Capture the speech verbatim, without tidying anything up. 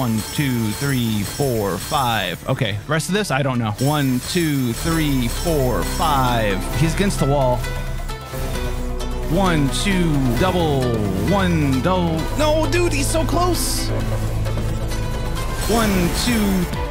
One, two, three, four, five. Okay, the rest of this, I don't know. One, two, three, four, five. He's against the wall. One, two, double, one, double. No, dude, he's so close. One, two,